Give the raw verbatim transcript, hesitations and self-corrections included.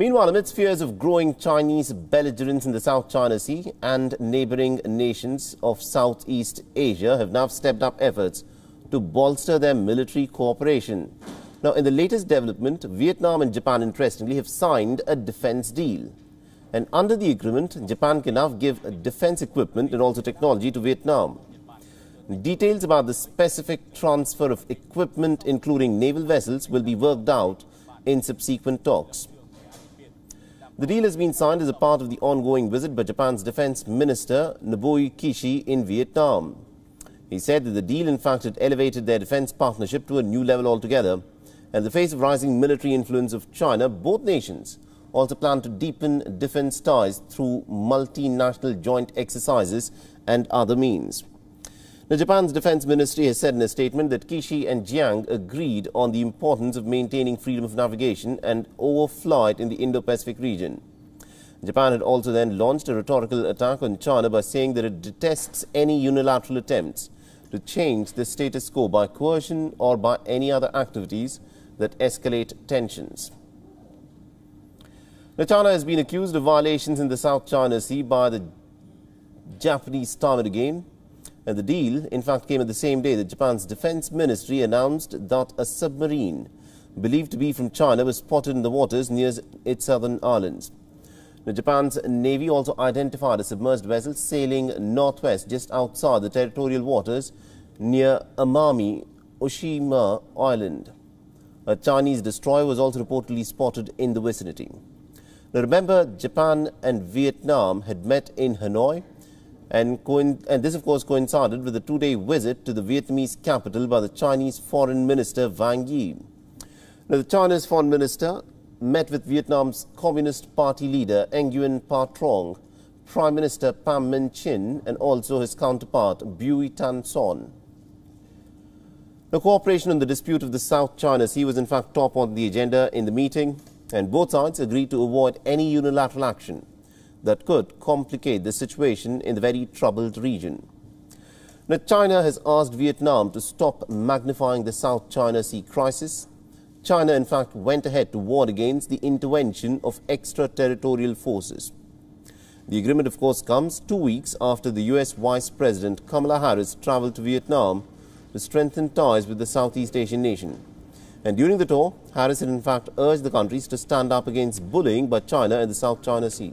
Meanwhile, amidst fears of growing Chinese belligerence in the South China Sea, and neighboring nations of Southeast Asia have now stepped up efforts to bolster their military cooperation. Now, in the latest development, Vietnam and Japan, interestingly, have signed a defense deal. And under the agreement, Japan can now give defense equipment and also technology to Vietnam. Details about the specific transfer of equipment, including naval vessels, will be worked out in subsequent talks. The deal has been signed as a part of the ongoing visit by Japan's Defense Minister Nobuo Kishi in Vietnam. He said that the deal, in fact, had elevated their defense partnership to a new level altogether. In the face of rising military influence of China, both nations also plan to deepen defense ties through multinational joint exercises and other means. Now, Japan's defense ministry has said in a statement that Kishi and Jiang agreed on the importance of maintaining freedom of navigation and overflight in the Indo-Pacific region. Japan had also then launched a rhetorical attack on China by saying that it detests any unilateral attempts to change the status quo by coercion or by any other activities that escalate tensions. Now, China has been accused of violations in the South China Sea by the Japanese time and again. And the deal, in fact, came at the same day that Japan's defense ministry announced that a submarine believed to be from China was spotted in the waters near its southern islands. Now, Japan's navy also identified a submerged vessel sailing northwest just outside the territorial waters near Amami Oshima Island. A Chinese destroyer was also reportedly spotted in the vicinity. Now, remember, Japan and Vietnam had met in Hanoi, and, and this, of course, coincided with a two-day visit to the Vietnamese capital by the Chinese Foreign Minister Wang Yi. Now, the Chinese Foreign Minister met with Vietnam's Communist Party leader Nguyen Phu Trong, Prime Minister Pham Minh Chinh, and also his counterpart Bui Tan Son. The cooperation on the dispute of the South China Sea was, in fact, top on the agenda in the meeting, and both sides agreed to avoid any unilateral action that could complicate the situation in the very troubled region. Now, China has asked Vietnam to stop magnifying the South China Sea crisis. China, in fact, went ahead to warn against the intervention of extraterritorial forces. The agreement, of course, comes two weeks after the U S Vice President Kamala Harris traveled to Vietnam to strengthen ties with the Southeast Asian nation. And during the tour, Harris had in fact urged the countries to stand up against bullying by China in the South China Sea.